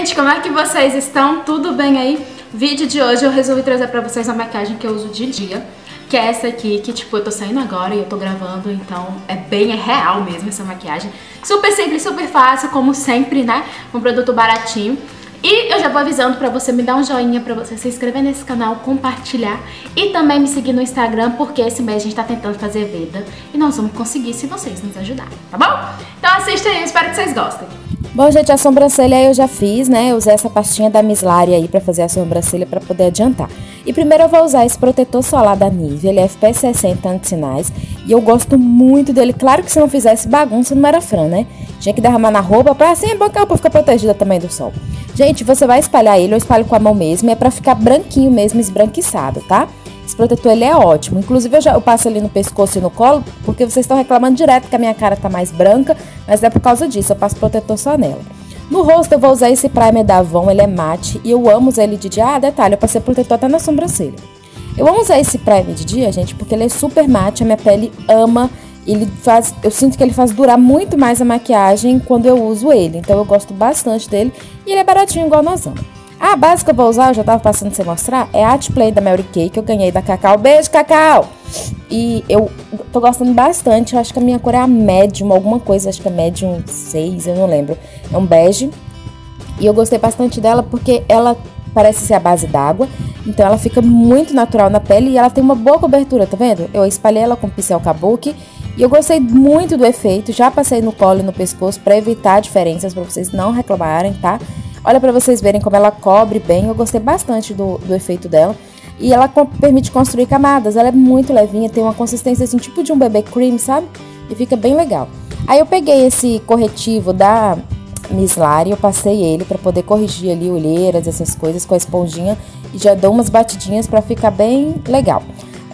gente, como é que vocês estão? Tudo bem aí? Vídeo de hoje eu resolvi trazer pra vocês uma maquiagem que eu uso de dia, que é essa aqui, que tipo, eu tô saindo agora e eu tô gravando, então é real mesmo essa maquiagem. Super simples, super fácil, como sempre, né? Um produto baratinho. E eu já vou avisando pra você me dar um joinha, pra você se inscrever nesse canal, compartilhar e também me seguir no Instagram, porque esse mês a gente tá tentando fazer venda e nós vamos conseguir se vocês nos ajudarem, tá bom? Então assista aí, espero que vocês gostem. Bom, gente, a sobrancelha eu já fiz, né? Eu usei essa pastinha da Miss Lari aí pra fazer a sobrancelha pra poder adiantar. E primeiro eu vou usar esse protetor solar da Nivea, ele é FPS 60 anti-sinais. E eu gosto muito dele. Claro que se não fizesse bagunça, não era fran, né? Tinha que derramar na roupa pra assim, boca pra ficar protegida também do sol. Gente, você vai espalhar ele, eu espalho com a mão mesmo, é pra ficar branquinho mesmo, esbranquiçado, tá? Esse protetor, ele é ótimo. Inclusive, eu passo ali no pescoço e no colo, porque vocês estão reclamando direto que a minha cara tá mais branca, mas é por causa disso, eu passo protetor só nela. No rosto, eu vou usar esse primer da Avon, ele é mate, e eu amo usar ele de dia. Ah, detalhe, eu passei protetor até na sobrancelha. Eu amo usar esse primer de dia, gente, porque ele é super mate, a minha pele ama, ele faz, eu sinto que ele faz durar muito mais a maquiagem quando eu uso ele, então eu gosto bastante dele, e ele é baratinho igual nós amamos. A base que eu vou usar, eu já tava passando sem mostrar, é a Artplay da Mary Kay, que eu ganhei da Cacau. Beijo, Cacau! E eu tô gostando bastante, eu acho que a minha cor é a Medium, alguma coisa, acho que é Medium 6, eu não lembro. É um bege. E eu gostei bastante dela porque ela parece ser a base d'água, então ela fica muito natural na pele e ela tem uma boa cobertura, tá vendo? Eu espalhei ela com o pincel Kabuki e eu gostei muito do efeito, já passei no colo e no pescoço pra evitar diferenças, pra vocês não reclamarem, tá? Olha pra vocês verem como ela cobre bem, eu gostei bastante do efeito dela. E ela permite construir camadas, ela é muito levinha, tem uma consistência assim, tipo de um bebê cream, sabe? E fica bem legal. Aí eu peguei esse corretivo da Miss Lari, eu passei ele pra poder corrigir ali olheiras, essas coisas com a esponjinha. E já dou umas batidinhas pra ficar bem legal.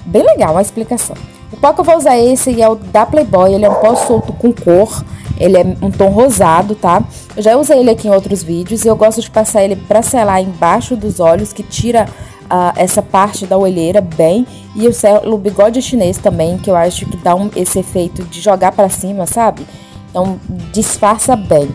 Bem legal a explicação. O pó que eu vou usar esse é o da Playboy, ele é um pó solto com cor. Ele é um tom rosado, tá? Eu já usei ele aqui em outros vídeos e eu gosto de passar ele pra selar embaixo dos olhos, que tira essa parte da olheira bem. E eu selo o bigode chinês também, que eu acho que dá esse efeito de jogar pra cima, sabe? Então, disfarça bem.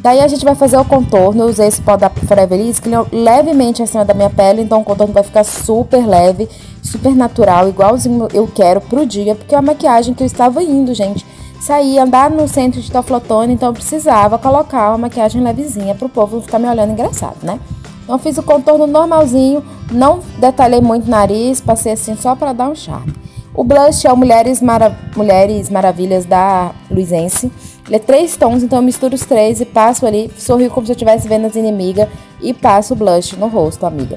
Daí a gente vai fazer o contorno. Eu usei esse pó da Forever East, que ele é levemente acima da minha pele, então o contorno vai ficar super leve, super natural, igualzinho eu quero pro dia, porque é uma maquiagem que eu estava indo, gente. Sair, andar no centro de Toflotone, então eu precisava colocar uma maquiagem levezinha pro povo não ficar me olhando engraçado, né? Então eu fiz o contorno normalzinho, não detalhei muito o nariz, passei assim só pra dar um charme. O blush é o Mulheres Maravilhas da Luizense. Ele é 3 tons, então eu misturo os 3 e passo ali, sorrio como se eu estivesse vendo as inimigas e passo o blush no rosto, amiga.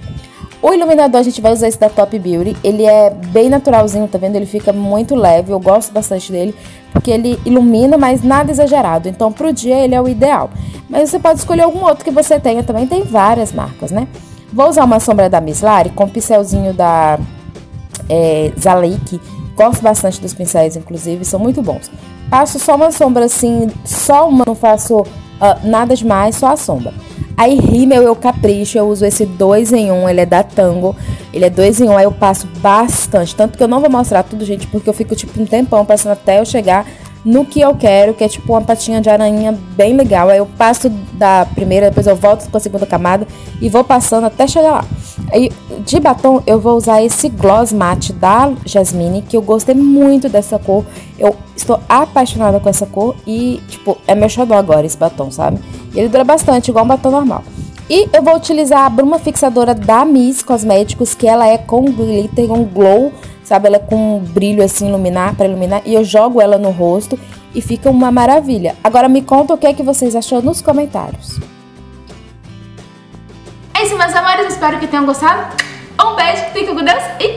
O iluminador, a gente vai usar esse da Top Beauty, ele é bem naturalzinho, tá vendo? Ele fica muito leve, eu gosto bastante dele, porque ele ilumina, mas nada exagerado, então pro dia ele é o ideal. Mas você pode escolher algum outro que você tenha, também tem várias marcas, né? Vou usar uma sombra da Miss Lari com o pincelzinho da Zaleik, gosto bastante dos pincéis, inclusive, são muito bons. Passo só uma sombra assim, não faço nada demais, só a sombra. Aí rímel eu capricho, eu uso esse 2 em 1, ele é da Tango, ele é 2 em 1, aí eu passo bastante, tanto que eu não vou mostrar tudo, gente, porque eu fico tipo um tempão passando até eu chegar no que eu quero, que é tipo uma patinha de aranha bem legal. Aí eu passo da primeira, depois eu volto com a segunda camada e vou passando até chegar lá. Aí de batom eu vou usar esse gloss matte da Jasmine, que eu gostei muito dessa cor, eu estou apaixonada com essa cor e tipo, é meu xodó agora esse batom, sabe? Ele dura bastante, igual um batom normal. E eu vou utilizar a bruma fixadora da Miss Cosméticos, que ela é com glitter, com glow, sabe? Ela é com um brilho assim, pra iluminar. E eu jogo ela no rosto e fica uma maravilha. Agora me conta o que é que vocês acharam nos comentários. É isso, meus amores. Espero que tenham gostado. Um beijo, fiquem com Deus e